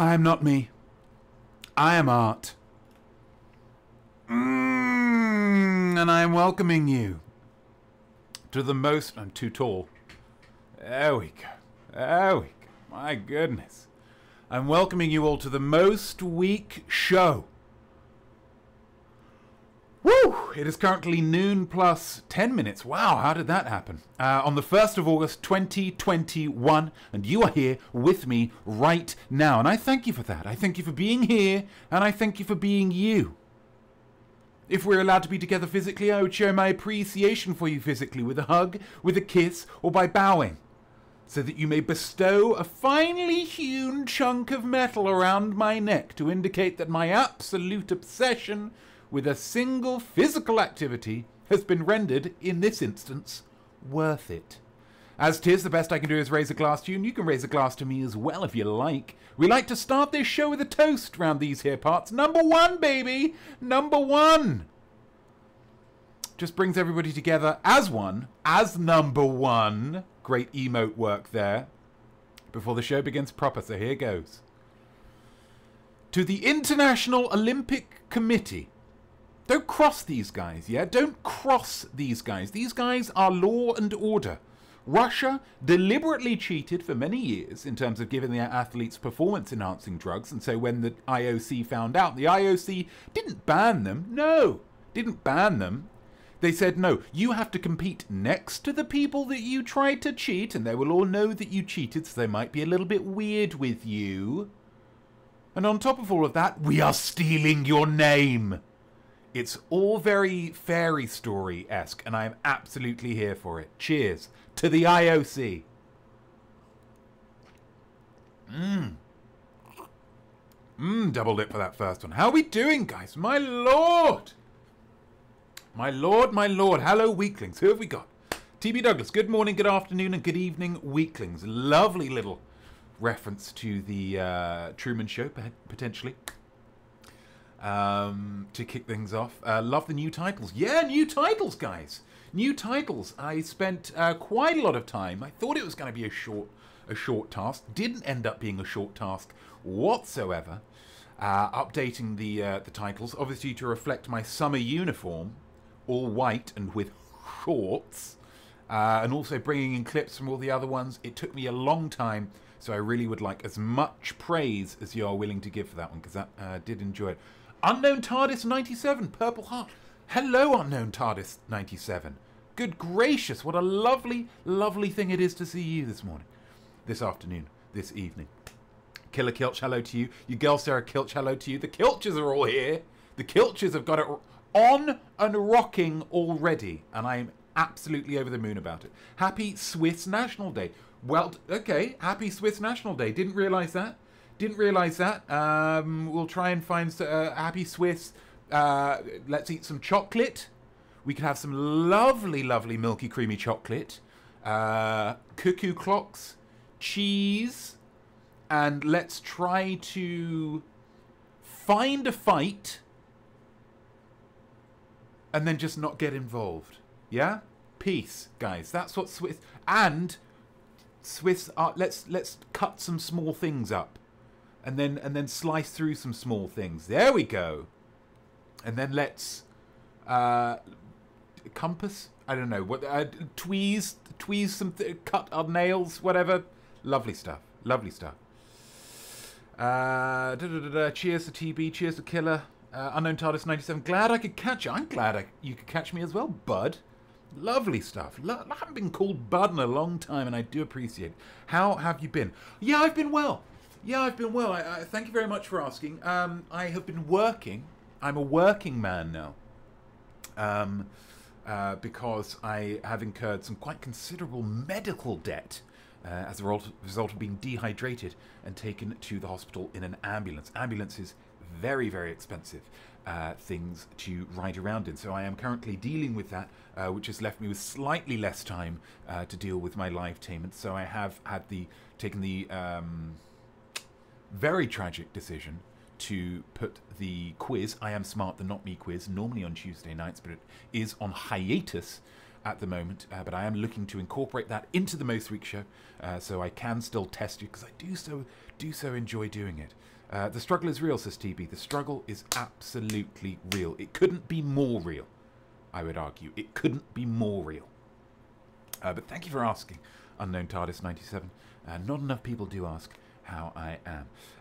I am not me. I am art. And I am welcoming you to the most... I'm too tall. There we go. There we go. My goodness. I'm welcoming you all to the Most Week Show. Woo! It is currently noon plus 10 minutes. Wow, how did that happen? On the 1st of August, 2021, and you are here with me right now. And I thank you for that. I thank you for being here, and I thank you for being you. If we're allowed to be together physically, I would show my appreciation for you physically with a hug, with a kiss, or by bowing, so that you may bestow a finely hewn chunk of metal around my neck to indicate that my absolute obsession with a single physical activity has been rendered, in this instance, worth it. As 'tis, the best I can do is raise a glass to you, and you can raise a glass to me as well if you like. We like to start this show with a toast round these here parts. Number one, baby! Number one! Just brings everybody together as one, as number one. Great emote work there. Before the show begins proper, so here goes. To the International Olympic Committee. Don't cross these guys, yeah? Don't cross these guys. These guys are law and order. Russia deliberately cheated for many years in terms of giving their athletes performance-enhancing drugs, and so when the IOC found out, the IOC didn't ban them. No, didn't ban them. They said, no, you have to compete next to the people that you tried to cheat, and they will all know that you cheated, so they might be a little bit weird with you. And on top of all of that, we are stealing your name. It's all very fairy story-esque, and I am absolutely here for it. Cheers to the IOC. Double lip for that first one. How are we doing, guys? My lord! My lord, my lord. Hello, weaklings. Who have we got? TB Douglas. Good morning, good afternoon, and good evening, weaklings. Lovely little reference to the Truman Show, potentially. to kick things off. Love the new titles. Yeah, new titles, guys. New titles. I spent quite a lot of time. I thought it was going to be a short task. Didn't end up being a short task whatsoever. Updating the titles, obviously to reflect my summer uniform, all white and with shorts, and also bringing in clips from all the other ones. It took me a long time, so I really would like as much praise as you are willing to give for that one, because I did enjoy it. Unknown Tardis 97, Purple Heart. Hello, Unknown Tardis 97. Good gracious, what a lovely, lovely thing it is to see you this morning, this afternoon, this evening. Killer Kilch, hello to you. Your girl Sarah Kilch, hello to you. The Kilches are all here. The Kilches have got it on and rocking already, and I am absolutely over the moon about it. Happy Swiss National Day. Well, okay, happy Swiss National Day. Didn't realise that. Didn't realise that. We'll try and find happy Swiss. Let's eat some chocolate. We can have some lovely, lovely milky, creamy chocolate. Cuckoo clocks, cheese. And let's try to find a fight and then just not get involved. Yeah? Peace, guys. That's what Swiss... And Swiss are... Let's cut some small things up and then slice through some small things. There we go. And then let's... compass? I don't know. What? Tweeze some... Cut our nails, whatever. Lovely stuff. Lovely stuff. Cheers to TB, cheers to Killer, Unknown Tardis 97. Glad I could catch you. I'm glad you could catch me as well, bud. Lovely stuff. I haven't been called bud in a long time, and I do appreciate it. How have you been? Yeah, I've been well. Yeah, I've been well. I thank you very much for asking. I have been working. I'm a working man now, because I have incurred some quite considerable medical debt. As a result of being dehydrated and taken to the hospital in an ambulance. Ambulances, very, very expensive things to ride around in. So I am currently dealing with that, which has left me with slightly less time to deal with my Livetainment. So I have had taken the very tragic decision to put the quiz, I Am Smart, the Not Me quiz, normally on Tuesday nights, but it is on hiatus at the moment, but I am looking to incorporate that into the Most Week Show, so I can still test you, because I do so enjoy doing it. The struggle is real, says TB. The struggle is absolutely real. It couldn't be more real, I would argue. It couldn't be more real. But thank you for asking, Unknown Tardis 97. Not enough people do ask how I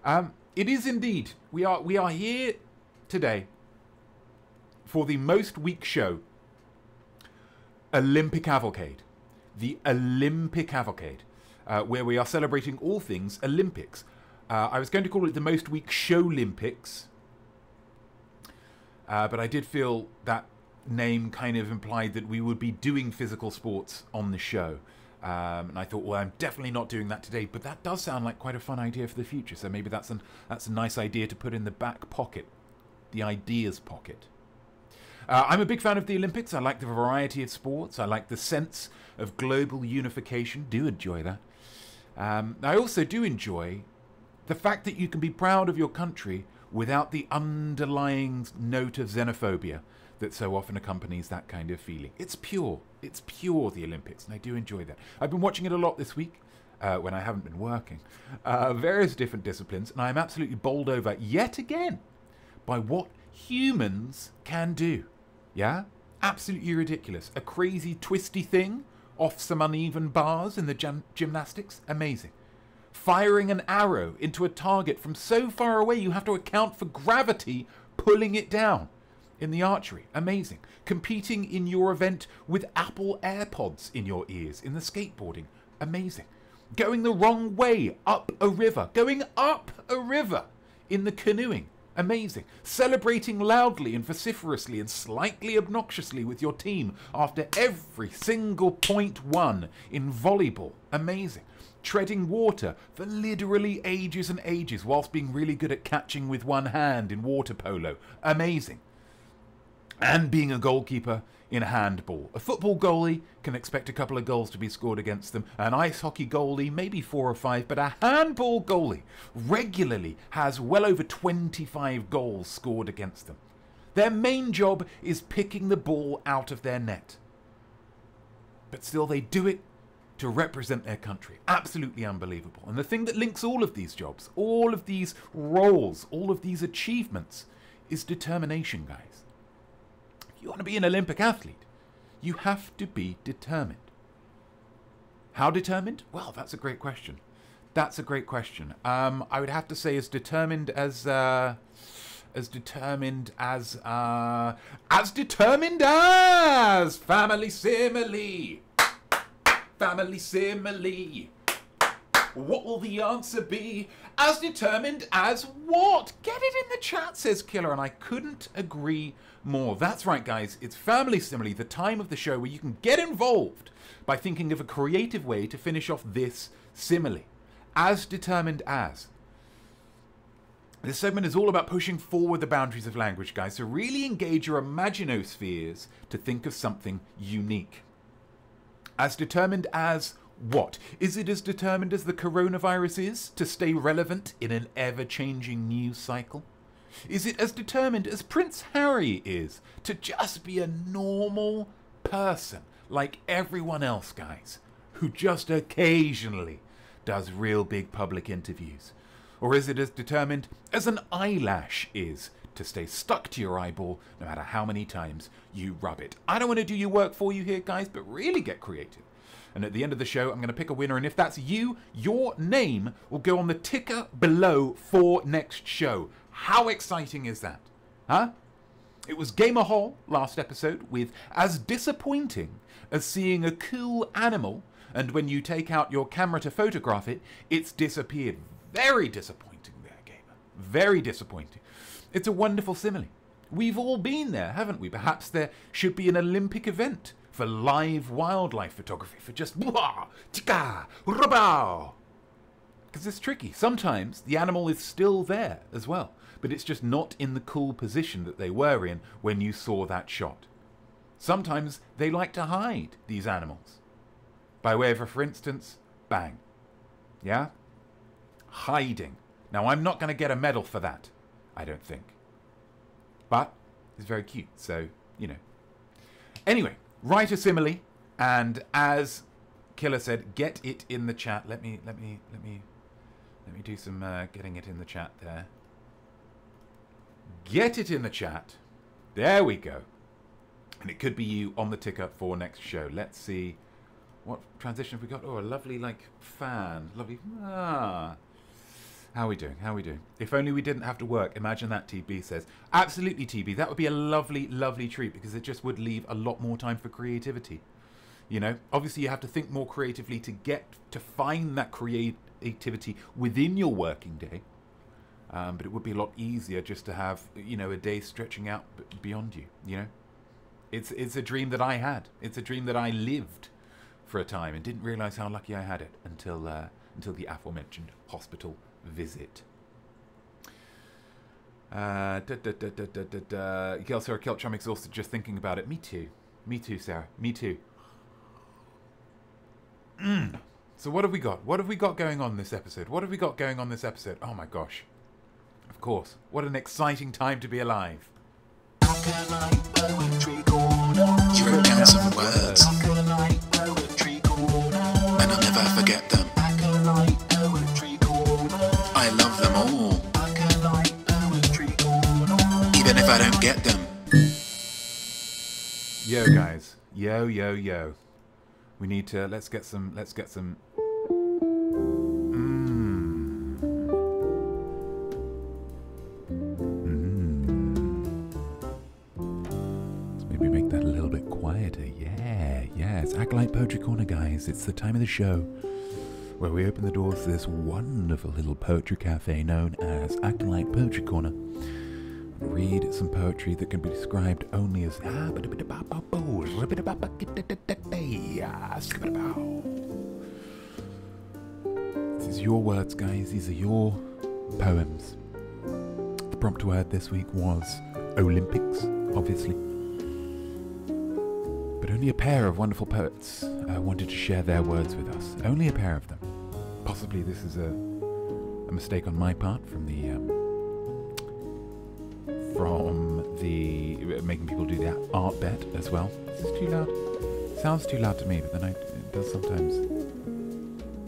am. It is indeed. We are here today for the Most Week Show. Olympic Cavalcade, the Olympic Cavalcade, where we are celebrating all things Olympics. I was going to call it the Most Week Show Olympics, but I did feel that name kind of implied that we would be doing physical sports on the show, and I thought, well, I'm definitely not doing that today. But that does sound like quite a fun idea for the future, so maybe that's a nice idea to put in the back pocket, the ideas pocket. I'm a big fan of the Olympics. I like the variety of sports. I like the sense of global unification. Do enjoy that. I also do enjoy the fact that you can be proud of your country without the underlying note of xenophobia that so often accompanies that kind of feeling. It's pure. It's pure, the Olympics, and I do enjoy that. I've been watching it a lot this week when I haven't been working. Various different disciplines, and I'm absolutely bowled over yet again by what humans can do. Yeah? Absolutely ridiculous. A crazy, twisty thing off some uneven bars in the gymnastics. Amazing. Firing an arrow into a target from so far away you have to account for gravity pulling it down in the archery. Amazing. Competing in your event with Apple AirPods in your ears in the skateboarding. Amazing. Going the wrong way up a river. Going up a river in the canoeing. Amazing. Celebrating loudly and vociferously and slightly obnoxiously with your team after every single point won in volleyball. Amazing. Treading water for literally ages and ages whilst being really good at catching with one hand in water polo. Amazing. and being a goalkeeper in handball. A football goalie can expect a couple of goals to be scored against them. An ice hockey goalie, maybe 4 or 5, but a handball goalie regularly has well over 25 goals scored against them. Their main job is picking the ball out of their net. But still, they do it to represent their country. Absolutely unbelievable. And the thing that links all of these jobs, all of these roles, all of these achievements is determination, guys. If you want to be an Olympic athlete, you have to be determined. How determined? Well, that's a great question. That's a great question. I would have to say as determined as family simile. Family simile. What will the answer be? As determined as what? Get it in the chat, says Killer, and I couldn't agree more. That's right, guys. It's Family Simile, the time of the show where you can get involved by thinking of a creative way to finish off this simile. As determined as. This segment is all about pushing forward the boundaries of language, guys, so really engage your imaginospheres to think of something unique. As determined as what? Is it as determined as the coronavirus is to stay relevant in an ever-changing news cycle? Is it as determined as Prince Harry is to just be a normal person like everyone else, guys, who just occasionally does real big public interviews? Or is it as determined as an eyelash is to stay stuck to your eyeball no matter how many times you rub it? I don't want to do your work for you here, guys, but really get creative. And at the end of the show, I'm going to pick a winner, and if that's you, your name will go on the ticker below for next show. How exciting is that? Huh? It was Gamer Hall last episode with as disappointing as seeing a cool animal, and when you take out your camera to photograph it, it's disappeared. Very disappointing there, Gamer. Very disappointing. It's a wonderful simile. We've all been there, haven't we? Perhaps there should be an Olympic event for live wildlife photography, for just blah, tika, rabao. Because it's tricky. Sometimes the animal is still there as well, but it's just not in the cool position that they were in when you saw that shot. Sometimes they like to hide, these animals. By way of, for instance, bang. Yeah? Hiding. Now, I'm not going to get a medal for that, I don't think. But it's very cute, so, you know. Anyway, write a simile, and as Killer said, get it in the chat. Let me do some getting it in the chat there. Get it in the chat. There we go. And it could be you on the ticker for next show. Let's see what transition have we got. Oh, a lovely like fan. Lovely. Ah. How are we doing? How are we doing? If only we didn't have to work. Imagine that, TB says. Absolutely, TB. That would be a lovely, lovely treat, because it just would leave a lot more time for creativity. You know, obviously you have to think more creatively to get to find that creativity within your working day. But it would be a lot easier just to have, you know, a day stretching out beyond you. You know, it's a dream that I had. It's a dream that I lived for a time and didn't realize how lucky I had it until the aforementioned hospital visit. Sarah Kilch, I'm exhausted just thinking about it. Me too. Me too, Sarah. Me too. So what have we got? What have we got going on this episode? What have we got going on this episode? Oh my gosh. Of course. What an exciting time to be alive. Acolyte Poetry Corner. You wrote down some words. Acolyte Poetry Corner. And I'll never forget them. Acolyte Poetry Corner. I love them all. Acolyte Poetry Corner. Even if I don't get them. Yo, guys. Yo, yo, yo. We need to, let's get some. Maybe make that a little bit quieter. Yeah, yeah, it's Acolyte Poetry Corner, guys. It's the time of the show where we open the doors to this wonderful little poetry cafe known as Acolyte Poetry Corner. Read some poetry that can be described only as this is your words, guys. These are your poems. The prompt word this week was Olympics, obviously. But only a pair of wonderful poets wanted to share their words with us. Only a pair of them. Possibly this is a mistake on my part from the making people do their art bet as well. This is too loud. Sounds too loud to me, but then it does sometimes.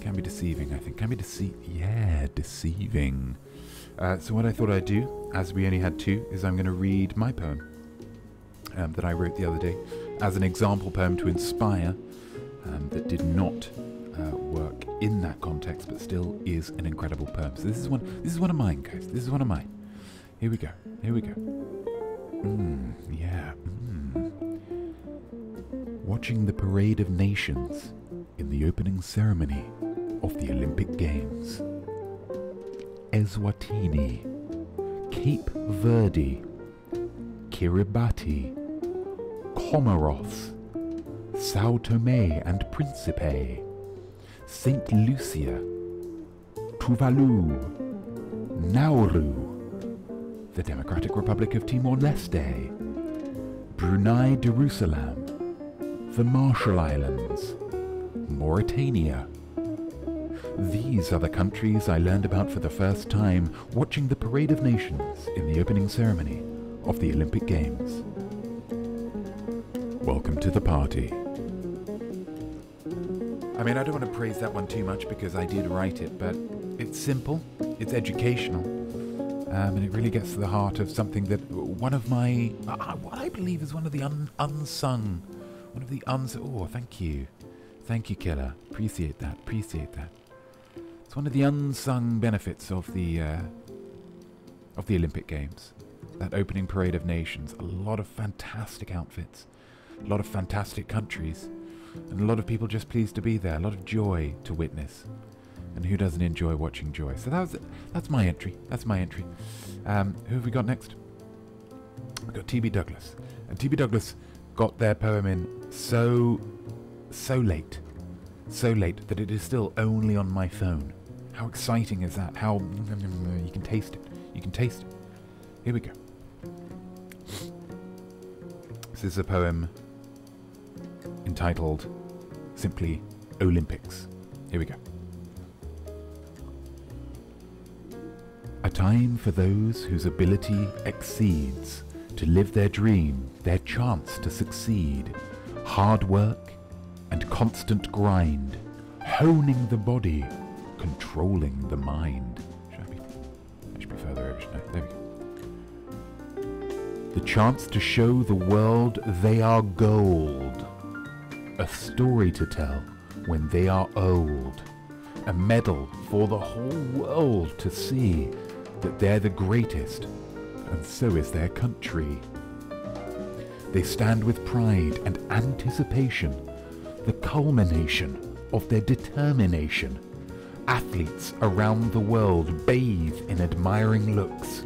Can be deceiving, I think. Can be deceiving. So what I thought I'd do, as we only had two, is I'm going to read my poem that I wrote the other day as an example poem to inspire that did not work in that context, but still is an incredible poem. So this is one of mine, guys. This is one of mine. Here we go. Here we go. Yeah. Watching the parade of nations in the opening ceremony of the Olympic Games. Eswatini, Cape Verde, Kiribati, Comoros, Sao Tome and Principe, Saint Lucia, Tuvalu, Nauru, the Democratic Republic of Timor-Leste, Brunei Darussalam, the Marshall Islands, Mauritania. These are the countries I learned about for the first time watching the Parade of Nations in the opening ceremony of the Olympic Games. Welcome to the party. I mean, I don't want to praise that one too much because I did write it, but it's simple, it's educational, and it really gets to the heart of something that one of my, what I believe is one of the unsung, one of the unsung, oh, thank you. Thank you, Killer. Appreciate that. Appreciate that. It's one of the unsung benefits of the Olympic Games. That opening parade of nations. A lot of fantastic outfits. A lot of fantastic countries. And a lot of people just pleased to be there. A lot of joy to witness. And who doesn't enjoy watching joy? So that's my entry. That's my entry. Who have we got next? We've got TB Douglas. And TB Douglas got their poem in so late that it is still only on my phone. How exciting is that? How you can taste it. You can taste it. Here we go. This is a poem entitled simply Olympics. Here we go. A time for those whose ability exceeds to live their dream, their chance to succeed, hard work, and constant grind, honing the body, controlling the mind. I should be further over, shouldn't I? There we go. The chance to show the world they are gold, a story to tell when they are old, a medal for the whole world to see that they're the greatest, and so is their country. They stand with pride and anticipation, the culmination of their determination. Athletes around the world bathe in admiring looks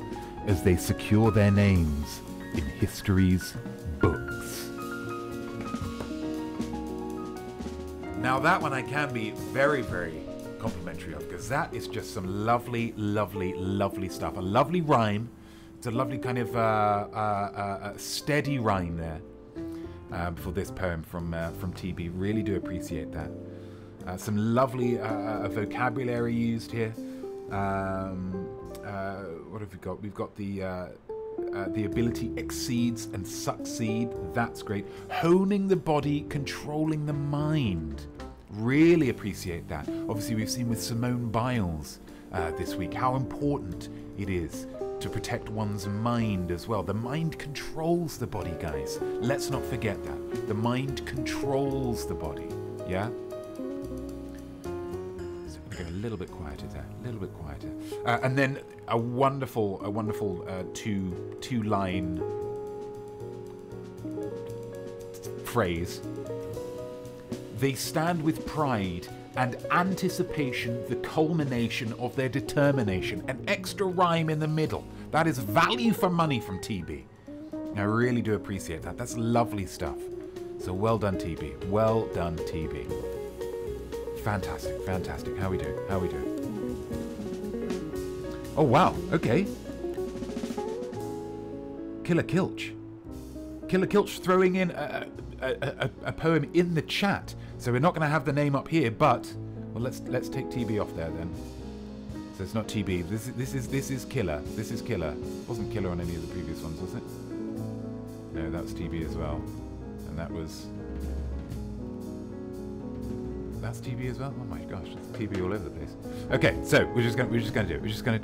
as they secure their names in history's books. Now that one I can be very, very complimentary of, because that is just some lovely, lovely, lovely stuff. A lovely rhyme. It's a lovely kind of steady rhyme there. For this poem from TB. Really do appreciate that. Some lovely vocabulary used here. What have we got? We've got the ability exceeds and succeed. That's great. Honing the body, controlling the mind. Really appreciate that. Obviously, we've seen with Simone Biles this week how important it is to protect one's mind as well. The mind controls the body, guys. Let's not forget that. The mind controls the body, yeah? So we're going to go a little bit quieter there, a little bit quieter. And then a wonderful two-line phrase. They stand with pride and anticipation, the culmination of their determination. An extra rhyme in the middle. That is value for money from TB. I really do appreciate that. That's lovely stuff. So well done, TB. Well done, TB. Fantastic, fantastic. How we doing? How we doing? Oh, wow. Okay. Killer Kilch. Killer Kilch throwing in a poem in the chat, so we're not going to have the name up here. But well, let's take TB off there then. So it's not TB. This is Killer. This is Killer. It wasn't Killer on any of the previous ones, was it? No, that's TB as well, and that was. That's TB as well. Oh my gosh, it's TB all over the place. Okay, so we're just gonna do it. It's gonna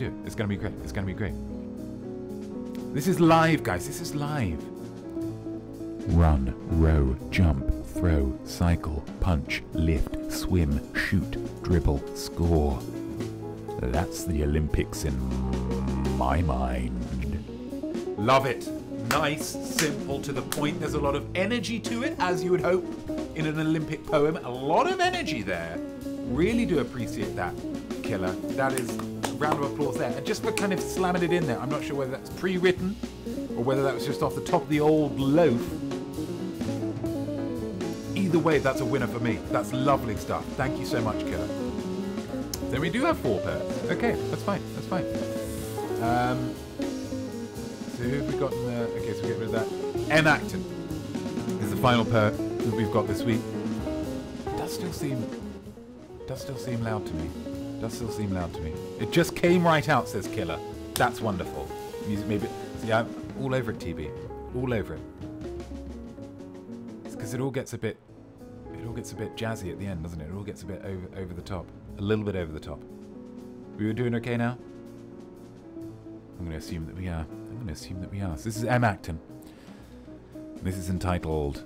be great. It's gonna be great. This is live, guys. This is live. Run, row, jump, throw, cycle, punch, lift, swim, shoot, dribble, score. That's the Olympics in my mind. Love it. Nice, simple, to the point. There's a lot of energy to it, as you would hope in an Olympic poem. A lot of energy there. Really do appreciate that, Killer. That is a round of applause there. And just for kind of slamming it in there, I'm not sure whether that's pre-written or whether that was just off the top of the old loaf. Either way, that's a winner for me. That's lovely stuff. Thank you so much, Killer. Then we do have four pairs. Okay, that's fine, that's fine. So who have we got in there? Okay, so we get rid of that. M Acton is the final pair that we've got this week. Does still seem loud to me. Does still seem loud to me. It just came right out, says Killer. That's wonderful. Music maybe. See, I'm all over it, TB. All over it. It's because it all gets a bit jazzy at the end, doesn't it? It all gets a bit over the top. A little bit over the top. We were doing okay now? I'm going to assume that we are. I'm going to assume that we are. So this is M Acton. This is entitled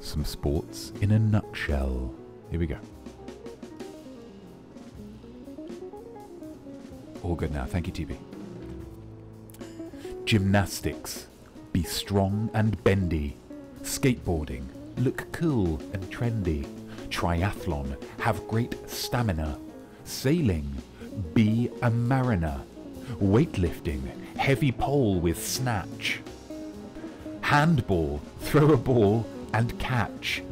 Some Sports in a Nutshell. Here we go. All good now. Thank you, TB. Gymnastics. Be strong and bendy. Skateboarding. Look cool and trendy. Triathlon, have great stamina. Sailing, be a mariner. Weightlifting, heavy pole with snatch. Handball, throw a ball and catch.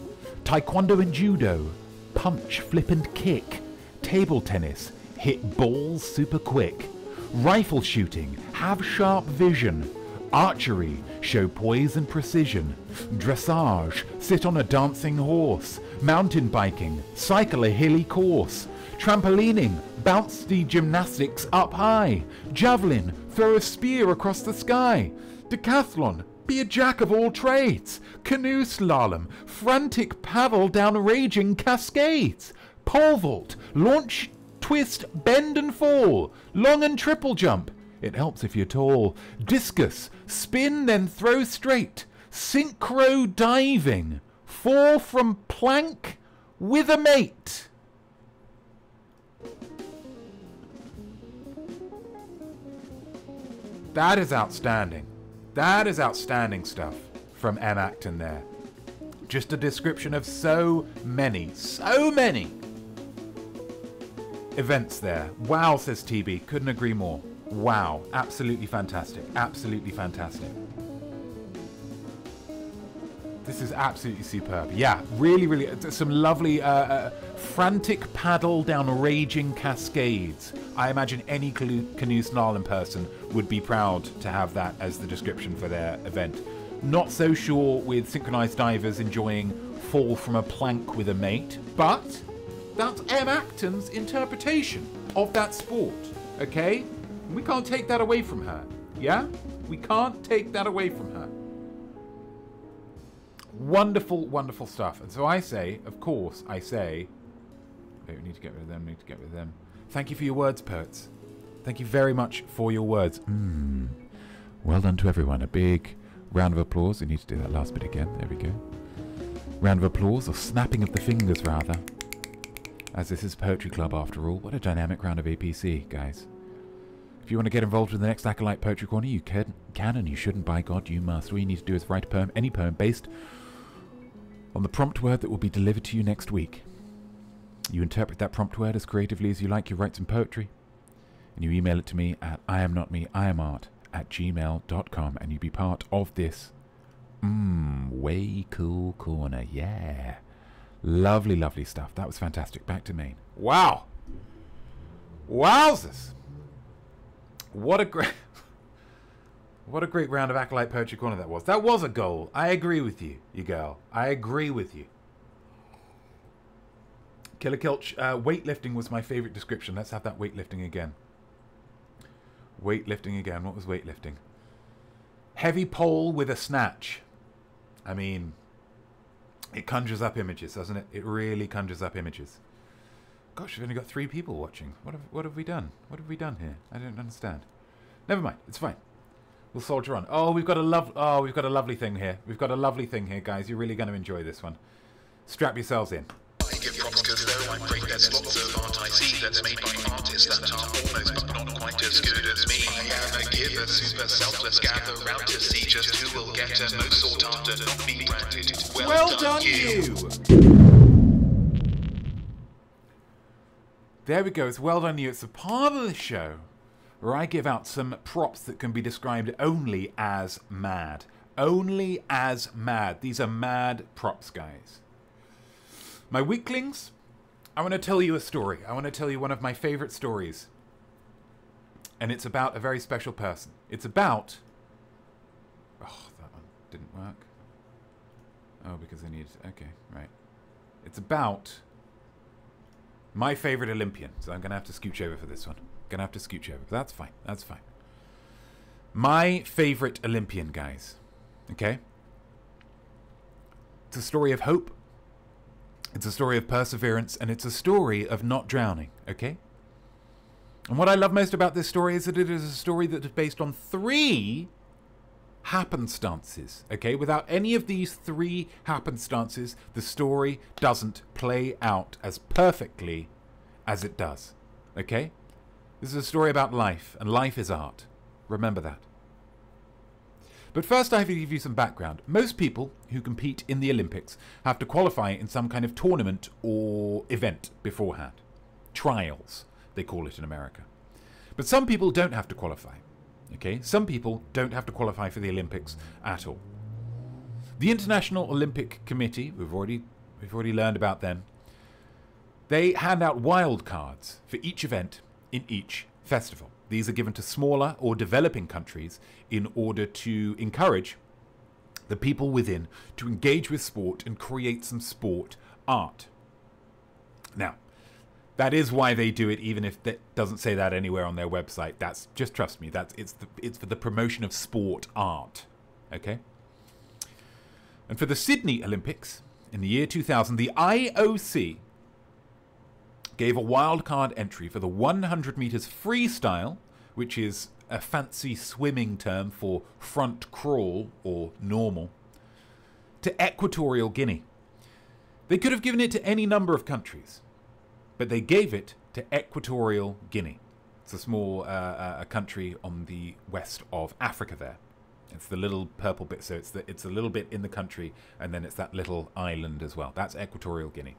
Taekwondo and judo, punch, flip and kick. Table tennis, hit balls super quick. Rifle shooting, have sharp vision. Archery, show poise and precision. Dressage, sit on a dancing horse. Mountain biking, cycle a hilly course. Trampolining, bounce the gymnastics up high. Javelin, throw a spear across the sky. Decathlon, be a jack of all trades. Canoe slalom, frantic paddle down raging cascades. Pole vault, launch, twist, bend and fall. Long and triple jump. It helps if you're tall. Discus, spin then throw straight. Synchro diving, fall from plank with a mate. That is outstanding. That is outstanding stuff from M Acton there. Just a description of so many events there. Wow, says TB. Couldn't agree more. Wow, absolutely fantastic, absolutely fantastic. This is absolutely superb. Yeah, really, really, some lovely frantic paddle down raging cascades. I imagine any canoe snarling person would be proud to have that as the description for their event. Not so sure with synchronized divers enjoying fall from a plank with a mate, but that's M Acton's interpretation of that sport, okay? We can't take that away from her, yeah? We can't take that away from her. Wonderful, wonderful stuff. And so I say, of course, I say... Wait, we need to get rid of them, we need to get rid of them. Thank you for your words, poets. Thank you very much for your words. Well done to everyone. A big round of applause. We need to do that last bit again. There we go. Round of applause, or snapping of the fingers, rather. As this is Poetry Club, after all. What a dynamic round of APC, guys. If you want to get involved with the next Acolyte Poetry Corner, you can and you shouldn't. By God, you must. All you need to do is write a poem, any poem, based on the prompt word that will be delivered to you next week. You interpret that prompt word as creatively as you like. You write some poetry and you email it to me at iamnotmeiamart@gmail.com, and you'll be part of this way cool corner. Yeah. Lovely, lovely stuff. That was fantastic. Back to Maine. Wow. Wowzers. What a great What a great round of Acolyte Poetry Corner that was. That was a goal. I agree with you, you girl. I agree with you. Killer Kilch, weightlifting was my favourite description. Let's have that weightlifting again. Weightlifting again. What was weightlifting? Heavy pole with a snatch. I mean, it conjures up images, doesn't it? It really conjures up images. Gosh, we've only got 3 people watching. What have we done? What have we done here? I don't understand. Never mind. It's fine. We'll soldier on. Oh, we've got a lovely thing here. We've got a lovely thing here, guys. You're really going to enjoy this one. Strap yourselves in. I give props because though I break, there's lots of art I see that's made by artists that are almost but not quite as good as me. I am a giver, super selfless, gather round to see just who will get and most sought after, not be branded. Well done, you! There we go, it's well done you. It's the part of the show where I give out some props that can be described only as mad. Only as mad. These are mad props, guys. My weaklings, I want to tell you a story. I want to tell you one of my favourite stories. And it's about a very special person. It's about... Oh, that one didn't work. Oh, because I needed... Okay, right. It's about my favourite Olympian. So I'm going to have to scooch over for this one. Going to have to scooch over. But that's fine. That's fine. My favourite Olympian, guys. Okay? It's a story of hope. It's a story of perseverance, and it's a story of not drowning, okay? And what I love most about this story is that it is a story that is based on 3 happenstances, okay? Without any of these 3 happenstances, the story doesn't play out as perfectly as it does, okay? This is a story about life, and life is art. Remember that. But first I have to give you some background. Most people who compete in the Olympics have to qualify in some kind of tournament or event beforehand. Trials, they call it in America. But some people don't have to qualify. Okay? Some people don't have to qualify for the Olympics at all. The International Olympic Committee, we've already learned about them, they hand out wild cards for each event in each festival. These are given to smaller or developing countries in order to encourage the people within to engage with sport and create some sport art. Now, that is why they do it, even if that doesn't say that anywhere on their website. That's just, trust me, that's it's for the promotion of sport art, okay? And for the Sydney Olympics in the year 2000, the IOC gave a wildcard entry for the 100 metres freestyle, which is a fancy swimming term for front crawl or normal, to Equatorial Guinea. They could have given it to any number of countries, but they gave it to Equatorial Guinea. It's a small country on the west of Africa there. It's the little purple bit, so it's a little bit in the country, and then it's that little island as well. That's Equatorial Guinea.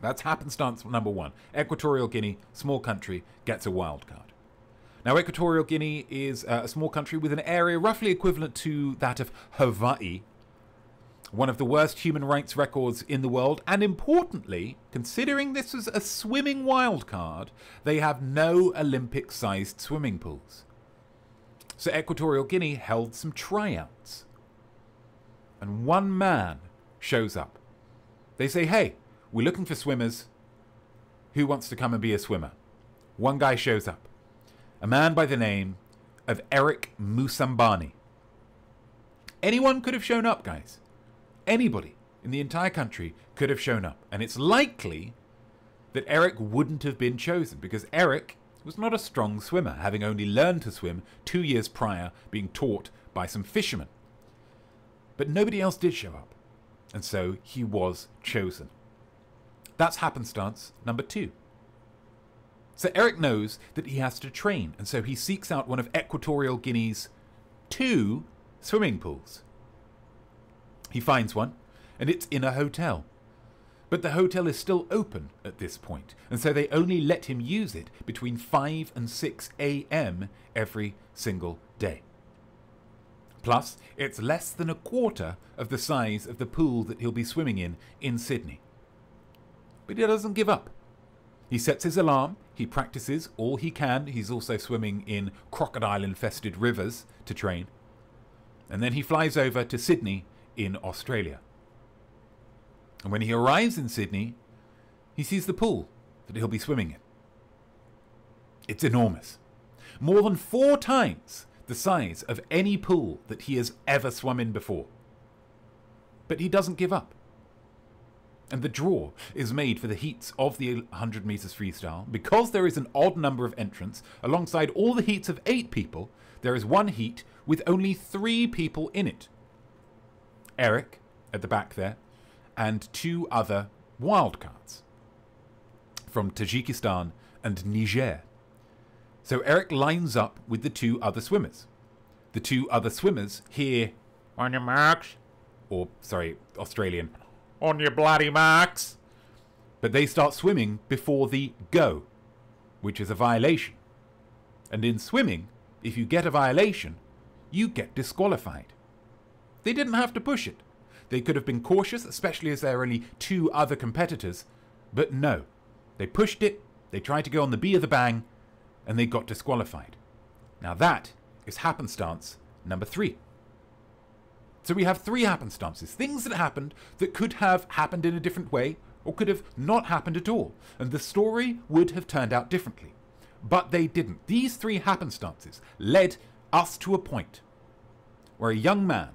That's happenstance number 1. Equatorial Guinea, small country, gets a wild card. Now, Equatorial Guinea is a small country with an area roughly equivalent to that of Hawaii, one of the worst human rights records in the world, and importantly, considering this is a swimming wild card, they have no Olympic-sized swimming pools. So Equatorial Guinea held some tryouts. And one man shows up. They say, hey, we're looking for swimmers. Who wants to come and be a swimmer? One guy shows up. A man by the name of Eric Moussambani. Anyone could have shown up, guys. Anybody in the entire country could have shown up. And it's likely that Eric wouldn't have been chosen because Eric was not a strong swimmer, having only learned to swim 2 years prior, being taught by some fishermen. But nobody else did show up. And so he was chosen. That's happenstance number 2. So Eric knows that he has to train, and so he seeks out one of Equatorial Guinea's 2 swimming pools. He finds one, and it's in a hotel. But the hotel is still open at this point, and so they only let him use it between 5 and 6 a.m. every single day. Plus, it's less than a quarter of the size of the pool that he'll be swimming in Sydney. But he doesn't give up. He sets his alarm, he practices all he can. He's also swimming in crocodile-infested rivers to train. And then he flies over to Sydney in Australia. And when he arrives in Sydney, he sees the pool that he'll be swimming in. It's enormous. More than 4 times the size of any pool that he has ever swum in before. But he doesn't give up. And the draw is made for the heats of the 100 metres freestyle. Because there is an odd number of entrants, alongside all the heats of 8 people, there is one heat with only 3 people in it. Eric, at the back there, and 2 other wildcards from Tajikistan and Niger. So Eric lines up with the 2 other swimmers. The 2 other swimmers hear, "On your marks," or, sorry, Australian, "On your bloody marks." But they start swimming before the go, which is a violation. And in swimming, if you get a violation, you get disqualified. They didn't have to push it. They could have been cautious, especially as there are only 2 other competitors. But no, they pushed it, they tried to go on the bee of the bang, and they got disqualified. Now that is happenstance number 3. So we have 3 happenstances, things that happened that could have happened in a different way or could have not happened at all, and the story would have turned out differently. But they didn't. These 3 happenstances led us to a point where a young man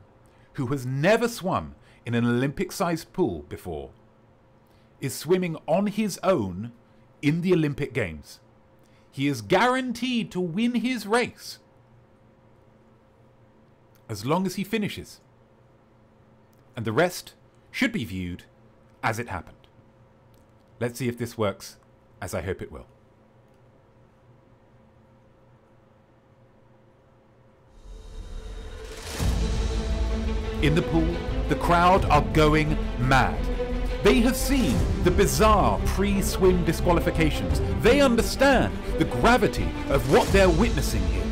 who has never swum in an Olympic-sized pool before is swimming on his own in the Olympic Games. He is guaranteed to win his race as long as he finishes. And the rest should be viewed as it happened. Let's see if this works, as I hope it will. In the pool, the crowd are going mad. They have seen the bizarre pre-swim disqualifications. They understand the gravity of what they're witnessing here.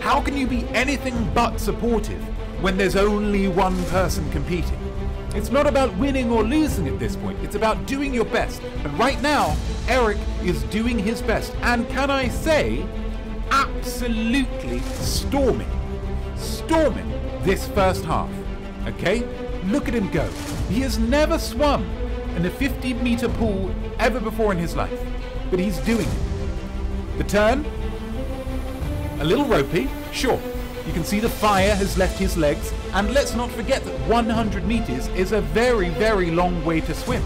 How can you be anything but supportive when there's only one person competing? It's not about winning or losing at this point. It's about doing your best. And right now, Eric is doing his best. And can I say, absolutely storming this first half. Okay? Look at him go. He has never swum in a 50-meter pool ever before in his life. But he's doing it. The turn, a little ropey, sure. You can see the fire has left his legs, and let's not forget that 100 meters is a very, very long way to swim.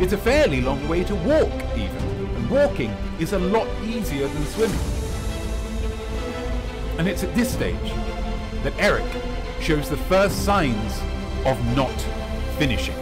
It's a fairly long way to walk, even. And walking is a lot easier than swimming. And it's at this stage that Eric shows the first signs of not finishing.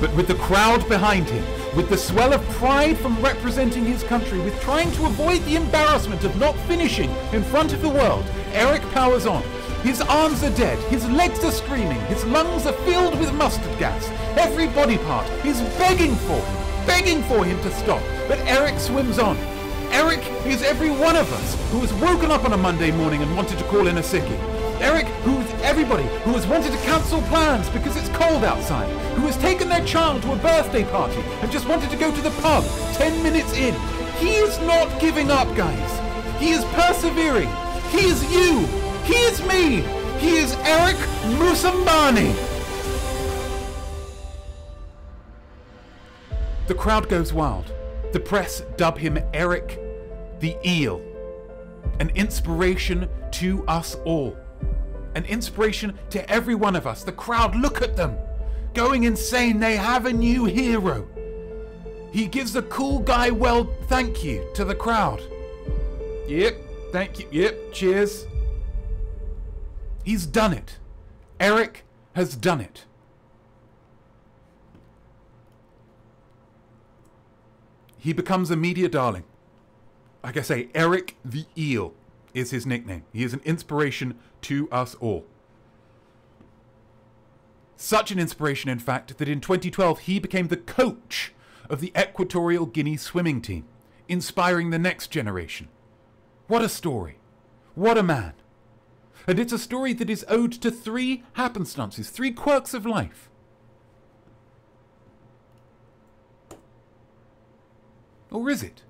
But with the crowd behind him, with the swell of pride from representing his country, with trying to avoid the embarrassment of not finishing in front of the world, Eric powers on. His arms are dead, his legs are screaming, his lungs are filled with mustard gas. Every body part is begging for him to stop. But Eric swims on. Eric is every one of us who has woken up on a Monday morning and wanted to call in a sickie. Eric, who's everybody who has wanted to cancel plans because it's cold outside, who has taken their child to a birthday party and just wanted to go to the pub 10 minutes in. He is not giving up, guys. He is persevering. He is you. He is me. He is Eric Moussambani. The crowd goes wild. The press dub him Eric the Eel. An inspiration to us all. An inspiration to every one of us. The crowd, look at them. Going insane, they have a new hero. He gives the cool guy, well, thank you to the crowd. Yep, thank you, yep, cheers. He's done it. Eric has done it. He becomes a media darling. Like I say, Eric the Eel is his nickname. He is an inspiration to us all. Such an inspiration, in fact, that in 2012 he became the coach of the Equatorial Guinea swimming team, inspiring the next generation. What a story. What a man. and it's a story that is owed to three happenstances, three quirks of life. Or is it?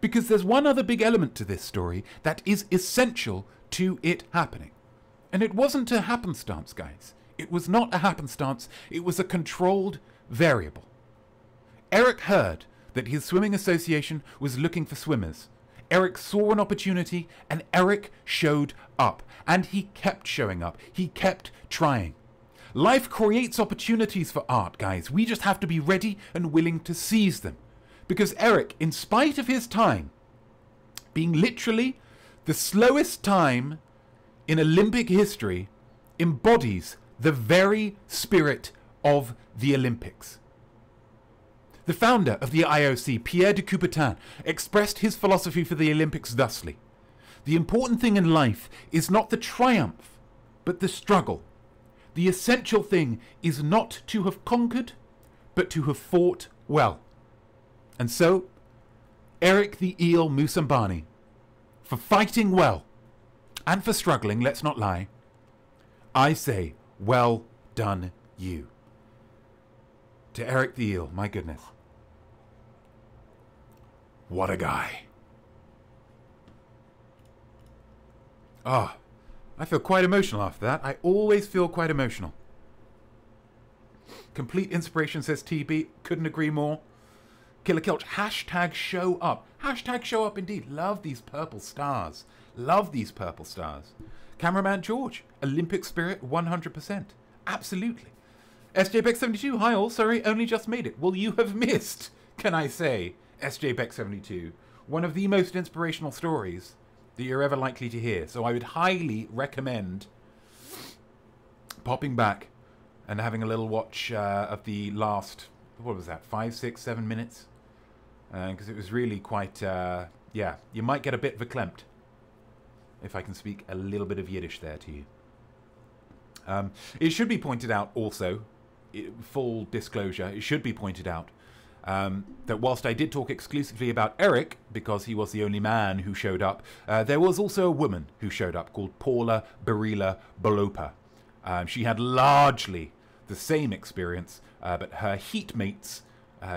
Because there's one other big element to this story that is essential to it happening. And it wasn't a happenstance, guys. It was not a happenstance. It was a controlled variable. Eric heard that his swimming association was looking for swimmers. Eric saw an opportunity, and Eric showed up. And he kept showing up. He kept trying. Life creates opportunities for art, guys. We just have to be ready and willing to seize them. Because Eric, in spite of his time being literally the slowest time in Olympic history, embodies the very spirit of the Olympics. The founder of the IOC, Pierre de Coubertin, expressed his philosophy for the Olympics thusly. The important thing in life is not the triumph, but the struggle. The essential thing is not to have conquered, but to have fought well. And so, Eric the Eel Moussambani, for fighting well, and for struggling, let's not lie, I say, well done you. To Eric the Eel, my goodness. What a guy. Ah, oh, I feel quite emotional after that. I always feel quite emotional. Complete inspiration, says TB. Couldn't agree more. Killer Kilch, hashtag show up. Hashtag show up indeed. Love these purple stars. Love these purple stars. Cameraman George, Olympic spirit 100%. Absolutely. SJBeck72, hi all, sorry, only just made it. Will you have missed, can I say, SJBeck72, one of the most inspirational stories that you're ever likely to hear. So I would highly recommend popping back and having a little watch of the last... what was that, 5, 6, 7 minutes? Because it was really quite, yeah, you might get a bit verklempt if I can speak a little bit of Yiddish there to you. It should be pointed out also, full disclosure, it should be pointed out that whilst I did talk exclusively about Eric, because he was the only man who showed up, there was also a woman who showed up called Paula Barilla Bolopa. She had largely the same experience, but her heat mates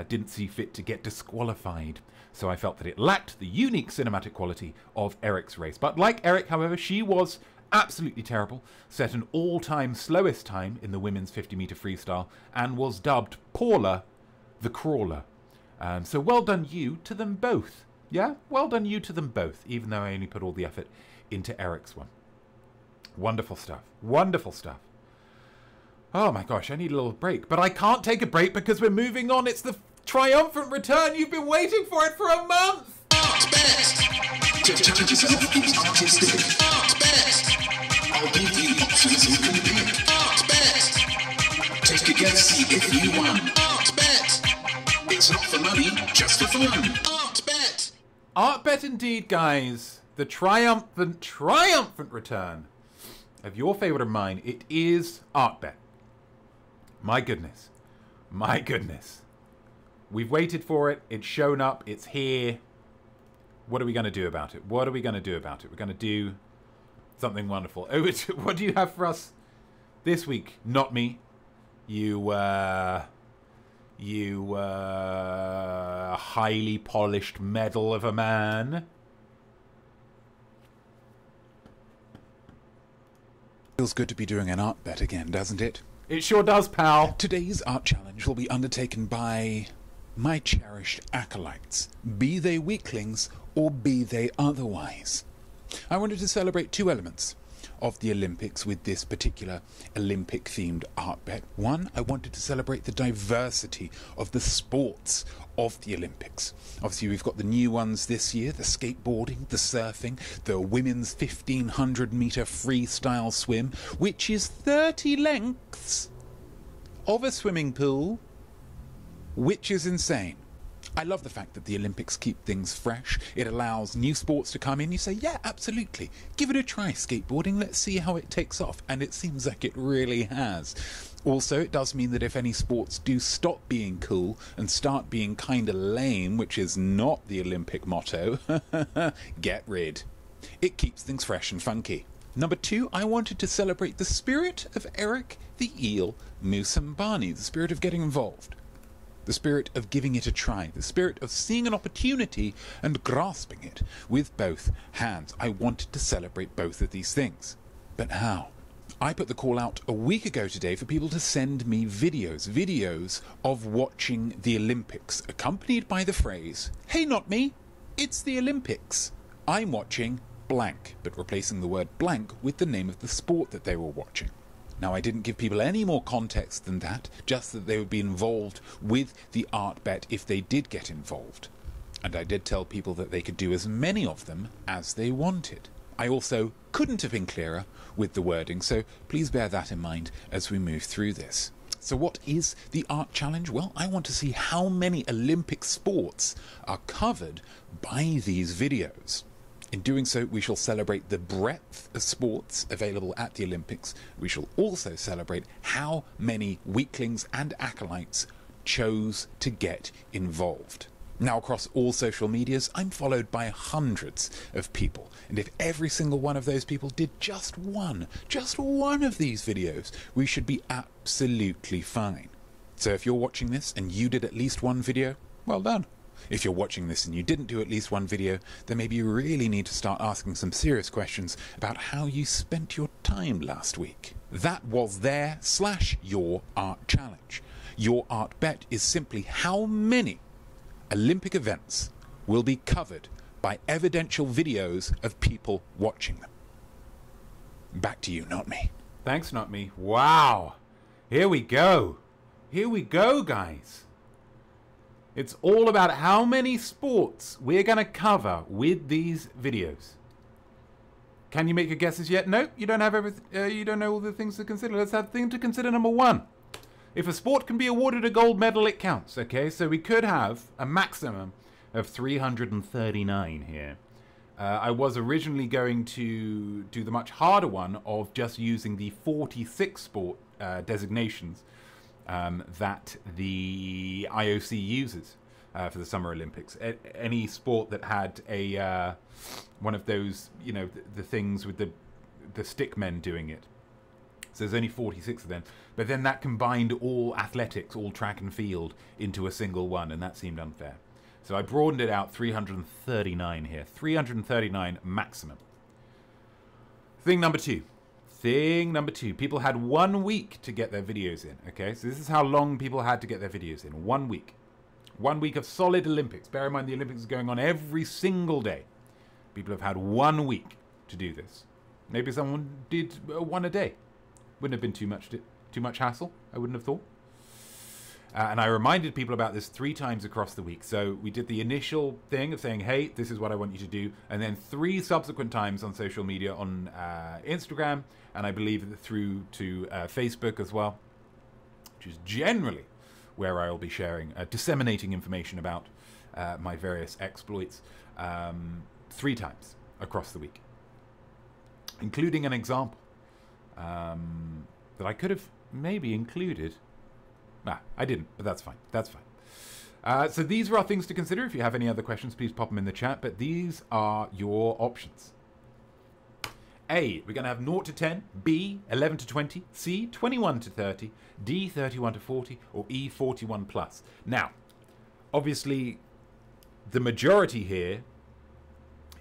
didn't see fit to get disqualified. So I felt that it lacked the unique cinematic quality of Eric's race. But like Eric, however, she was absolutely terrible, set an all-time slowest time in the women's 50-meter freestyle, and was dubbed Paula the Crawler. So well done you to them both. Yeah, well done you to them both, even though I only put all the effort into Eric's one. Wonderful stuff. Wonderful stuff. Oh my gosh, I need a little break. But I can't take a break because we're moving on. It's the triumphant return. You've been waiting for it for a month. Art best. Challenges artistic. Art best. I'll give you options you can pick. Art best. Take a guess, see if you won. Art bet. It's not for money, just for fun. Art bet. Art bet indeed, guys. The triumphant return of your favorite of mine. It is Art bet. My goodness. My goodness. We've waited for it. It's shown up. It's here. What are we going to do about it? What are we going to do about it? We're going to do something wonderful. Oh, what do you have for us this week? Not me. You highly polished medal of a man. Feels good to be doing an art bet again, doesn't it? It sure does, pal. Today's art challenge will be undertaken by my cherished acolytes, be they weaklings or be they otherwise. I wanted to celebrate two elements of the Olympics with this particular Olympic-themed art bet. One, I wanted to celebrate the diversity of the sports of the Olympics. Obviously, we've got the new ones this year, the skateboarding, the surfing, the women's 1,500-meter freestyle swim, which is 30 lengths of a swimming pool, which is insane. I love the fact that the Olympics keep things fresh. It allows new sports to come in. You say, yeah, absolutely. Give it a try, skateboarding. Let's see how it takes off. And it seems like it really has. Also, it does mean that if any sports do stop being cool and start being kind of lame, which is not the Olympic motto, get rid. It keeps things fresh and funky. Number two, I wanted to celebrate the spirit of Eric the Eel Moussambani, the spirit of getting involved, the spirit of giving it a try, the spirit of seeing an opportunity and grasping it with both hands. I wanted to celebrate both of these things. But how? I put the call out a week ago today for people to send me videos of watching the Olympics, accompanied by the phrase, "Hey, not me, it's the Olympics. I'm watching blank," but replacing the word blank with the name of the sport that they were watching. Now, I didn't give people any more context than that, just that they would be involved with the art bet if they did get involved. And I did tell people that they could do as many of them as they wanted. I also couldn't have been clearer with the wording, so please bear that in mind as we move through this. So what is the art challenge? Well, I want to see how many Olympic sports are covered by these videos. In doing so, we shall celebrate the breadth of sports available at the Olympics. We shall also celebrate how many weaklings and acolytes chose to get involved. Now, across all social medias, I'm followed by hundreds of people. And if every single one of those people did just one of these videos, we should be absolutely fine. So if you're watching this and you did at least one video, well done. If you're watching this and you didn't do at least one video, then maybe you really need to start asking some serious questions about how you spent your time last week. That was their/your art challenge. Your art bet is simply how many Olympic events will be covered by evidential videos of people watching them. Back to you, Not Me. Thanks, Not Me. Wow. Here we go. Here we go, guys. It's all about how many sports we're going to cover with these videos. Can you make your guesses yet? Nope, you don't have everything. You don't know all the things to consider. Let's have thing to consider number one. If a sport can be awarded a gold medal, it counts. Okay, so we could have a maximum of 339 here. I was originally going to do the much harder one of just using the 46 sport designations that the IOC uses for the Summer Olympics. Any sport that had a one of those, you know, the things with the stick men doing it. So there's only 46 of them. But then that combined all athletics, all track and field, into a single one, and that seemed unfair. So I broadened it out, 339 here. 339 maximum. Thing number two. Thing number two, people had 1 week to get their videos in, okay? So this is how long people had to get their videos in, 1 week. 1 week of solid Olympics. Bear in mind, the Olympics is going on every single day. People have had 1 week to do this. Maybe someone did one a day. Wouldn't have been too much hassle, I wouldn't have thought. And I reminded people about this 3 times across the week. So we did the initial thing of saying, hey, this is what I want you to do. And then 3 subsequent times on social media, on Instagram, and I believe through to Facebook as well, which is generally where I will be sharing, disseminating information about my various exploits, 3 times across the week. Including an example that I could have maybe included. Nah, I didn't, but that's fine. That's fine. So these are our things to consider. If you have any other questions, please pop them in the chat. But these are your options. A, we're going to have 0 to 10. B, 11 to 20. C, 21 to 30. D, 31 to 40. Or E, 41 plus. Now, obviously, the majority here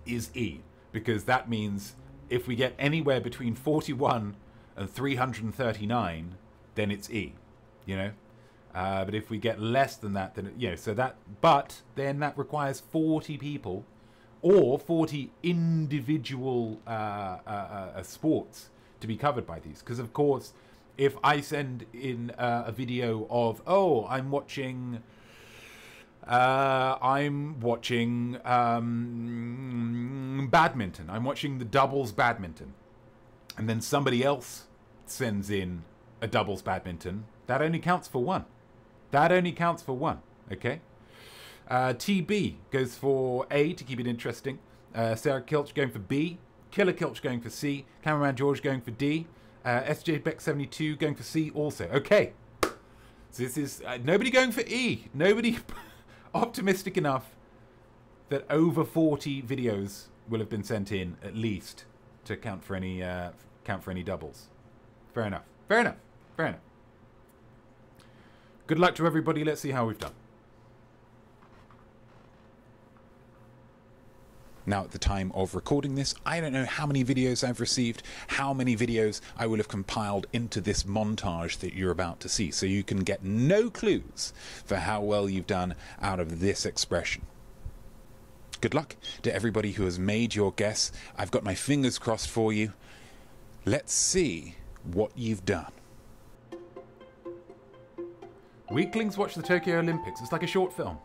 is E. Because that means if we get anywhere between 41 and 339, then it's E. You know? But if we get less than that, then, you know, so that, but then that requires 40 people or 40 individual sports to be covered by these. Because, of course, if I send in a video of, oh, I'm watching badminton. I'm watching the doubles badminton. And then somebody else sends in a doubles badminton. That only counts for one. That only counts for one, okay? TB goes for A to keep it interesting. Sarah Kilch going for B. Killer Kilch going for C. Cameraman George going for D. SJBeck72 going for C also. Okay. So this is nobody going for E. Nobody optimistic enough that over 40 videos will have been sent in at least to count for any doubles. Fair enough. Fair enough. Fair enough. Good luck to everybody. Let's see how we've done. Now, at the time of recording this, I don't know how many videos I've received, how many videos I will have compiled into this montage that you're about to see. So you can get no clues for how well you've done out of this expression. Good luck to everybody who has made your guess. I've got my fingers crossed for you. Let's see what you've done. Weaklings watch the Tokyo Olympics. It's like a short film.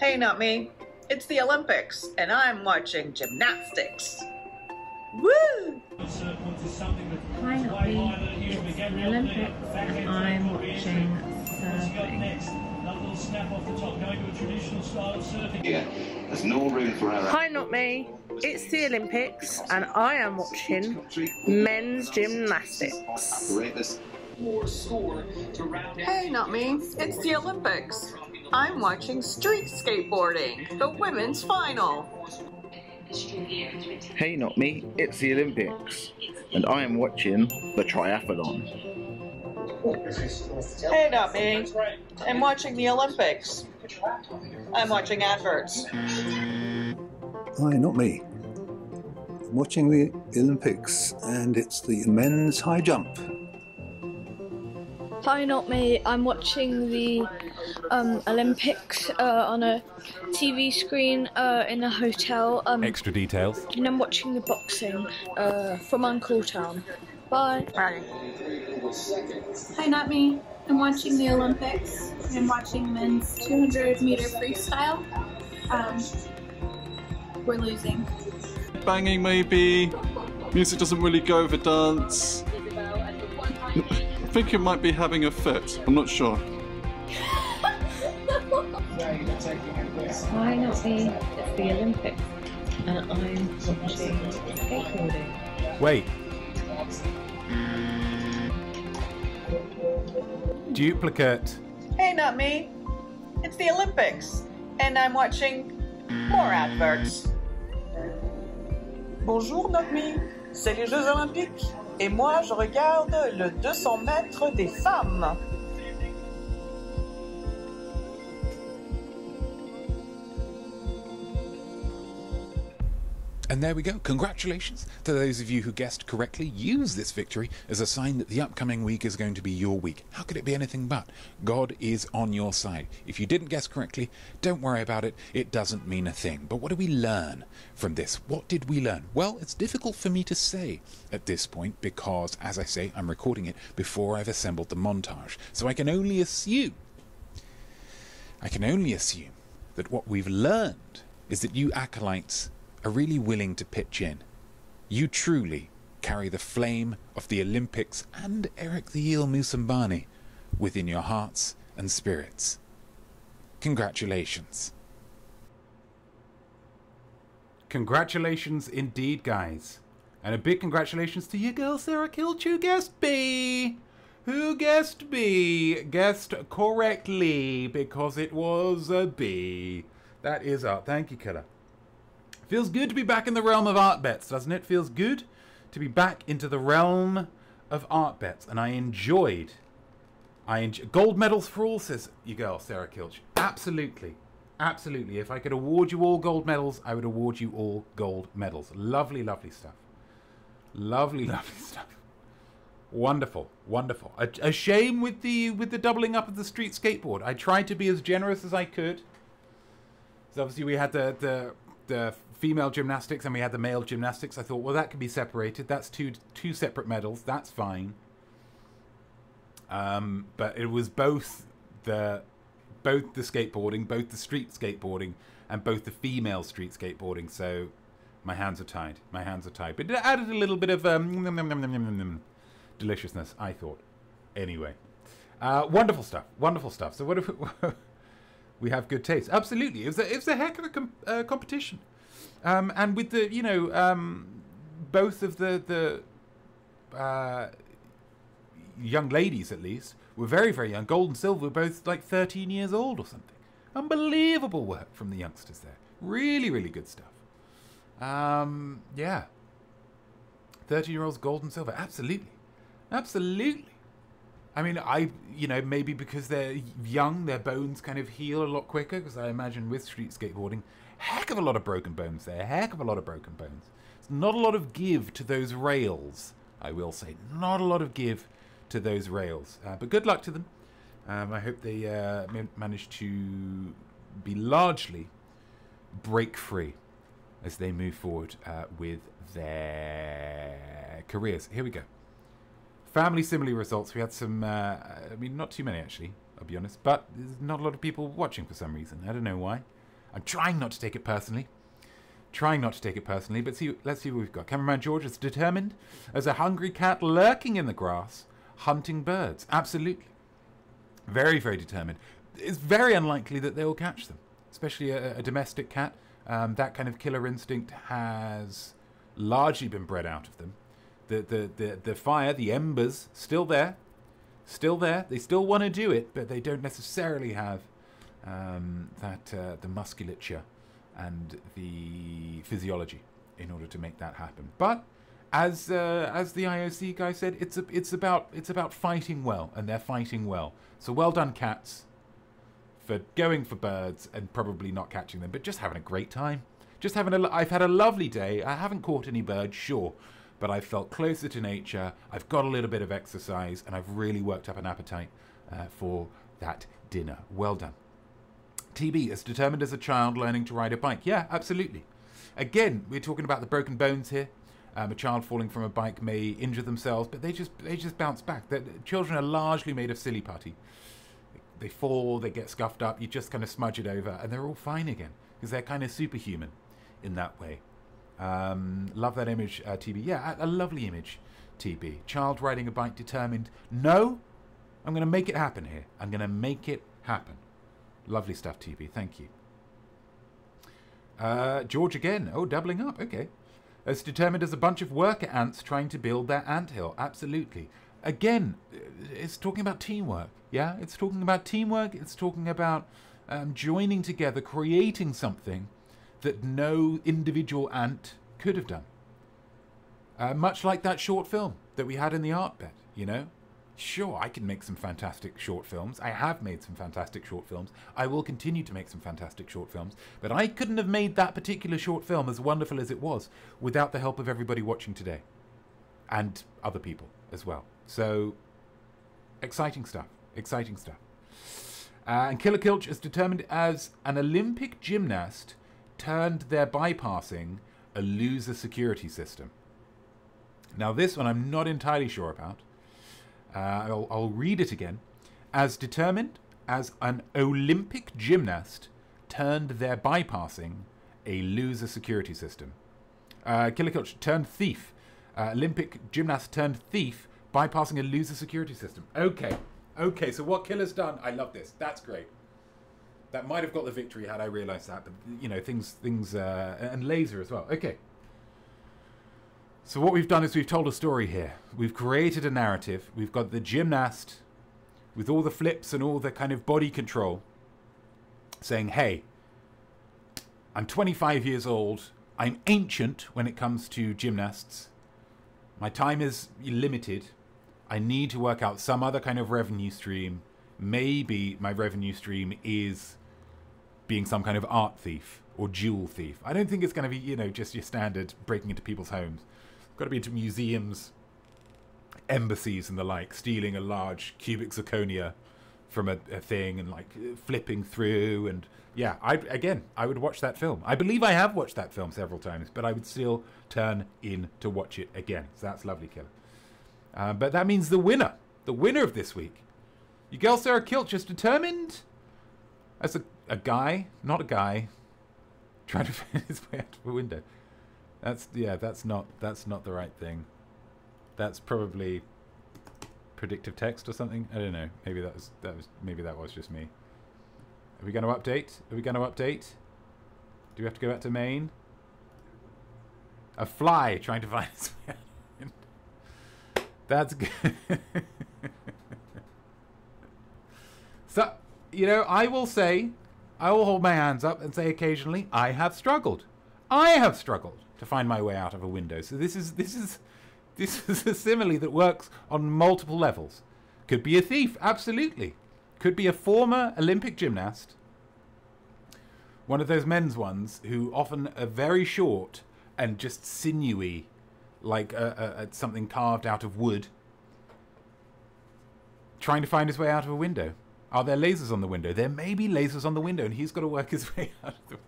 Hey, not me. It's the Olympics, and I'm watching gymnastics. Woo! Hi, not me. It's the Olympics, and I'm watching surfing. Yeah, there's no room for error. Hi, not me. It's the Olympics, and I am watching men's gymnastics. Hey, not me. It's the Olympics. I'm watching street skateboarding, the women's final. Hey, not me, it's the Olympics, and I am watching the triathlon. Hey, not me, I'm watching the Olympics. I'm watching adverts. Hi, not me. I'm watching the Olympics, and it's the men's high jump. Hi, not me. I'm watching the Olympics on a TV screen in a hotel. Extra details. And I'm watching the boxing from Uncle Town. Bye. Bye. Hi, not me. I'm watching the Olympics. I'm watching men's 200-meter freestyle. We're losing. Banging, maybe. Music doesn't really go over dance. I think you might be having a fit. I'm not sure. Why not me? It's the Olympics, and I'm watching skateboarding. Wait. Duplicate. Hey, not me. It's the Olympics, and I'm watching more adverts. Bonjour, not me. C'est les Jeux Olympiques. Et moi, je regarde le 200 mètres des femmes. And there we go. Congratulations to those of you who guessed correctly. Use this victory as a sign that the upcoming week is going to be your week. How could it be anything but? God is on your side. If you didn't guess correctly, don't worry about it. It doesn't mean a thing. But what do we learn from this? What did we learn? Well, it's difficult for me to say at this point because, as I say, I'm recording it before I've assembled the montage. So I can only assume that what we've learned is that you acolytes are really willing to pitch in. You truly carry the flame of the Olympics and Eric the Eel Moussambani within your hearts and spirits. Congratulations. Congratulations indeed, guys. And a big congratulations to you girl, Sarah Kilch, who guessed B. Who guessed B? Guessed correctly because it was a B. That is art. Thank you, Killer. Feels good to be back in the realm of art bets, doesn't it? Feels good to be back into the realm of art bets. And I enjoyed gold medals for all, says your girl, Sarah Kilch. Absolutely. Absolutely. If I could award you all gold medals, I would award you all gold medals. Lovely, lovely stuff. Lovely, lovely stuff. Wonderful. Wonderful. A shame with the doubling up of the street skateboard. I tried to be as generous as I could. So obviously we had the female gymnastics and we had the male gymnastics. I thought, well, that could be separated. That's two separate medals. That's fine. But it was both the skateboarding, both the street skateboarding, and both the female street skateboarding. So my hands are tied. My hands are tied. But it added a little bit of deliciousness, I thought. Anyway, wonderful stuff. Wonderful stuff. So what if it... We have good taste. Absolutely. It was a heck of a competition. And with the, you know, both of the young ladies, at least, were very, very young. Gold and silver were both like 13 years old or something. Unbelievable work from the youngsters there. Really, really good stuff. Yeah. 30-year-olds, gold and silver. Absolutely. Absolutely. I mean, you know, maybe because they're young, their bones kind of heal a lot quicker, because I imagine with street skateboarding, heck of a lot of broken bones there. Heck of a lot of broken bones. It's not a lot of give to those rails, I will say. Not a lot of give to those rails. But good luck to them. I hope they manage to be largely break-free as they move forward with their careers. Here we go. Family simile results. We had some, I mean, not too many, actually, I'll be honest. But there's not a lot of people watching for some reason. I don't know why. I'm trying not to take it personally. Trying not to take it personally, but see, let's see what we've got. Cameraman George is determined as a hungry cat lurking in the grass, hunting birds. Absolutely. Very, very determined. It's very unlikely that they will catch them, especially a domestic cat. That kind of killer instinct has largely been bred out of them. The fire, the embers, still there. Still there. They still want to do it, but they don't necessarily have the musculature and the physiology in order to make that happen. But as the IOC guy said, it's about fighting well, and they're fighting well. So well done, cats, for going for birds and probably not catching them, but just having a great time. Just having a. I've had a lovely day. I haven't caught any birds, sure, but I've felt closer to nature. I've got a little bit of exercise, and I've really worked up an appetite for that dinner. Well done. TB, as determined as a child learning to ride a bike. Yeah, absolutely. Again, we're talking about the broken bones here. A child falling from a bike may injure themselves, but they just bounce back. Children are largely made of silly putty. They fall, they get scuffed up, you just kind of smudge it over, and they're all fine again, because they're kind of superhuman in that way. Love that image, TB. Yeah, a lovely image, TB. Child riding a bike, determined. No, I'm going to make it happen here. I'm going to make it happen. Lovely stuff, TB. Thank you. George again. Oh, doubling up. Okay. As determined as a bunch of worker ants trying to build their anthill. Absolutely. Again, it's talking about teamwork. Yeah, it's talking about teamwork. It's talking about joining together, creating something that no individual ant could have done. Much like that short film that we had in the art bed, you know? Sure, I can make some fantastic short films. I have made some fantastic short films. I will continue to make some fantastic short films. But I couldn't have made that particular short film, as wonderful as it was, without the help of everybody watching today. And other people as well. So, exciting stuff. Exciting stuff. And Killer Kilch is determined as an Olympic gymnast turned their bypassing a loser security system. Now this one I'm not entirely sure about. I'll read it again. As determined as an Olympic gymnast turned their bypassing a loser security system. Killer Kilch turned thief. Olympic gymnast turned thief, bypassing a loser security system. Okay. Okay, so what Killer's done, I love this. That's great. That might have got the victory had I realised that. But, you know, things and laser as well. Okay. So what we've done is we've told a story here. We've created a narrative. We've got the gymnast with all the flips and all the kind of body control saying, hey, I'm 25 years old. I'm ancient when it comes to gymnasts. My time is limited. I need to work out some other kind of revenue stream. Maybe my revenue stream is being some kind of art thief or jewel thief. I don't think it's going to be, you know, just your standard breaking into people's homes. Got to be into museums, embassies and the like, stealing a large cubic zirconia from a thing and like flipping through. And yeah, I would watch that film. I believe I have watched that film several times, but I would still turn in to watch it again. So that's lovely, Killer. But that means the winner of this week, your girl Sarah Kilch is determined as a guy, not a guy, trying to find his way out of a window. That's, yeah, that's not the right thing. That's probably predictive text or something. I don't know. Maybe that was just me. Are we going to update? Are we going to update? Do we have to go back to main? A fly trying to find his way out of a window. That's good. So, you know, I will say, I will hold my hands up and say occasionally, I have struggled. I have struggled to find my way out of a window. So this is a simile that works on multiple levels. Could be a thief, absolutely. Could be a former Olympic gymnast. One of those men's ones who often are very short and just sinewy, like something carved out of wood. Trying to find his way out of a window. Are there lasers on the window? There may be lasers on the window, and he's got to work his way out of the window.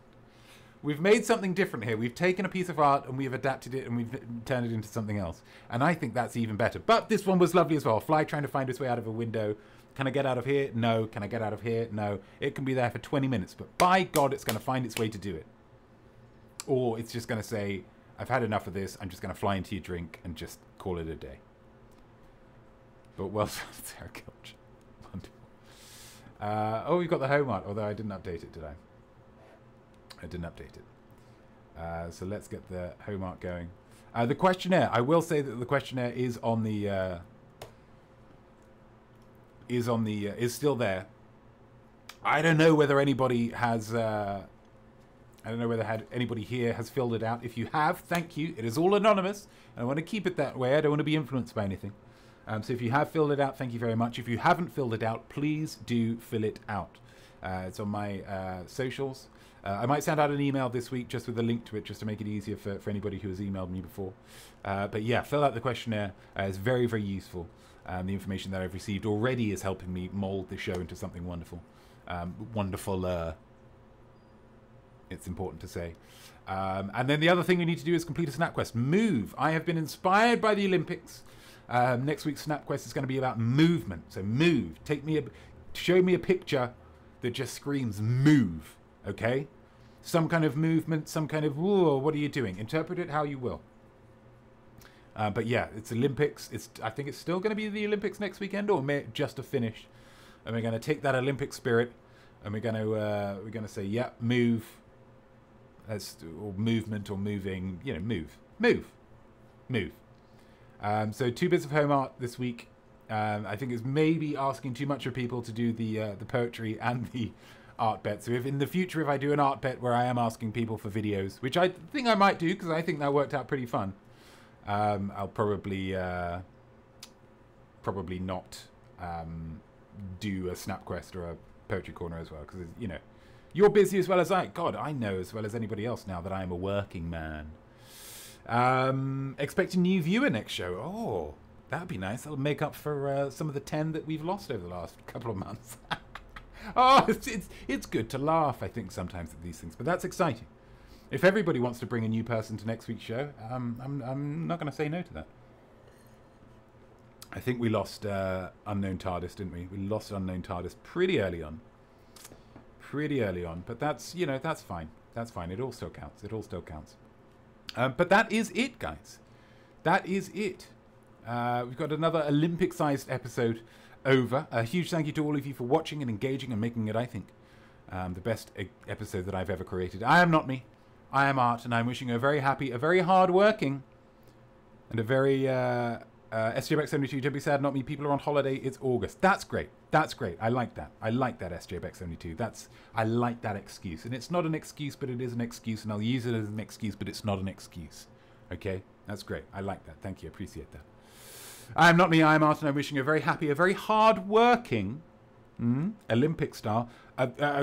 We've made something different here. We've taken a piece of art and we've adapted it and we've turned it into something else. And I think that's even better. But this one was lovely as well. Fly trying to find his way out of a window. Can I get out of here? No. Can I get out of here? No. It can be there for 20 minutes, but by God, it's going to find its way to do it. Or it's just going to say, I've had enough of this. I'm just going to fly into your drink and just call it a day. But well done, Sarah Kilch. Wonderful. Oh, we've got the home art, although I didn't update it, did I? I didn't update it. So let's get the home art going. The questionnaire. I will say that the questionnaire is on the... is still there. I don't know whether anybody has... I don't know whether anybody here has filled it out. If you have, thank you. It is all anonymous. And I want to keep it that way. I don't want to be influenced by anything. So if you have filled it out, thank you very much. If you haven't filled it out, please do fill it out. It's on my socials. I might send out an email this week just with a link to it, just to make it easier for anybody who has emailed me before. But yeah, fill out the questionnaire. It's very, very useful. The information that I've received already is helping me mold the show into something wonderful. Wonderful, it's important to say. And then the other thing we need to do is complete a snap quest. Move. I have been inspired by the Olympics. Next week's snap quest is going to be about movement. So move. Show me a picture that just screams move. Okay? Some kind of movement, some kind of, whoa, what are you doing? Interpret it how you will. But yeah, it's Olympics. I think it's still going to be the Olympics next weekend, or just a finish. And we're going to take that Olympic spirit, and we're going to say, yeah, move, or movement, or moving, you know, move. So 2 bits of home art this week. I think it's maybe asking too much of people to do the poetry and the art bet. So if in the future, if I do an art bet where I am asking people for videos, which I think I might do because I think that worked out pretty fun, I'll probably not do a snap quest or a poetry corner as well, because, you know, you're busy as well as I. God, I know as well as anybody else now that I am a working man. Expect a new viewer next show. Oh, that'd be nice. That'll make up for some of the 10 that we've lost over the last couple of months. Oh, it's good to laugh, I think, sometimes at these things. But that's exciting. If everybody wants to bring a new person to next week's show, I'm not going to say no to that. I think we lost Unknown Tardis, didn't we? We lost Unknown Tardis pretty early on. But that's, you know, that's fine. That's fine. It all still counts. But that is it, guys. That is it. We've got another Olympic-sized episode over. A huge thank you to all of you for watching and engaging and making it, I think, the best episode that I've ever created. I am not me. I am art, and I'm wishing you a very happy, a very hard-working, and a very SJBeck72. Don't be sad, not me. People are on holiday. It's August. That's great. I like that. I like that, SJBeck72. I like that excuse. And it's not an excuse, but it is an excuse, and I'll use it as an excuse, but it's not an excuse. Okay? That's great. I like that. Thank you. I appreciate that. I am not me, I am Art, and I'm wishing you a very happy, a very hard-working Olympic star,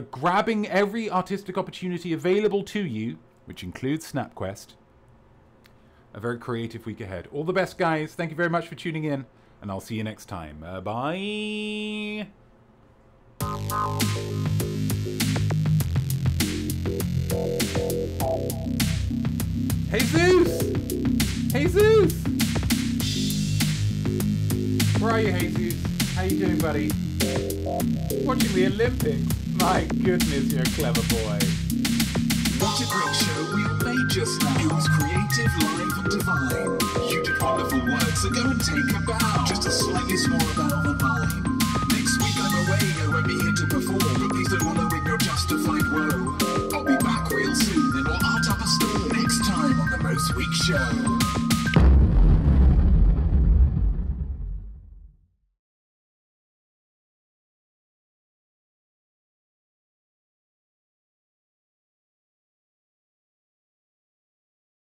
grabbing every artistic opportunity available to you, which includes SnapQuest. A very creative week ahead. All the best, guys. Thank you very much for tuning in, and I'll see you next time. Bye! Jesus! Jesus! Where are you, Jesus? How you doing, buddy? Watching the Olympics? My goodness, you're a clever boy. What a great show we've made just now. It was creative, live, and divine. You did wonderful work, so go and take a bow. Just a slightly smaller bow than mine. Next week I'm away, I won't be here to perform. But please don't wallow in your justified woe. I'll be back real soon, and we'll art up a storm. Next time on the Most Week Show.